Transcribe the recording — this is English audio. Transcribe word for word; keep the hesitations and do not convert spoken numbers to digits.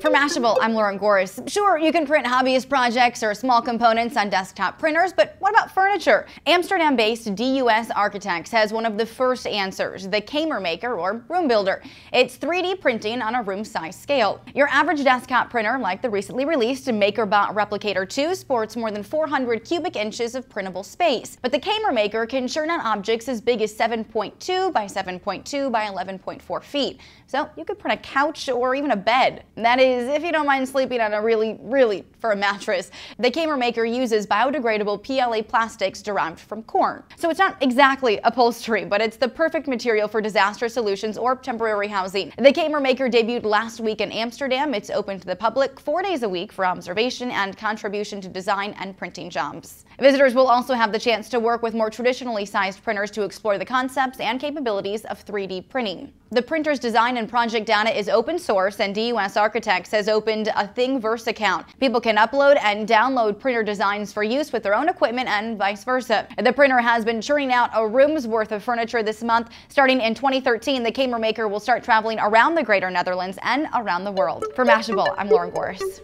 For Mashable, I'm Lauren Goris. Sure, you can print hobbyist projects or small components on desktop printers, but what about furniture? Amsterdam-based D U S Architects has one of the first answers, the KamerMaker or Room Builder. It's three D printing on a room-size scale. Your average desktop printer, like the recently released MakerBot Replicator two, sports more than four hundred cubic inches of printable space. But the KamerMaker can churn out objects as big as seven point two by seven point two by eleven point four feet. So you could print a couch or even a bed. That is, if you don't mind sleeping on a really, really for a mattress. The KamerMaker uses biodegradable P L A plastics derived from corn. So it's not exactly upholstery, but it's the perfect material for disaster solutions or temporary housing. The KamerMaker debuted last week in Amsterdam. It's open to the public four days a week for observation and contribution to design and printing jobs. Visitors will also have the chance to work with more traditionally sized printers to explore the concepts and capabilities of three D printing. The printer's design and project data is open source, and D U S Architects has opened a Thingiverse account. People can upload and download printer designs for use with their own equipment and vice versa. The printer has been churning out a room's worth of furniture this month. Starting in twenty thirteen, the KamerMaker will start traveling around the greater Netherlands and around the world. For Mashable, I'm Lauren Goris.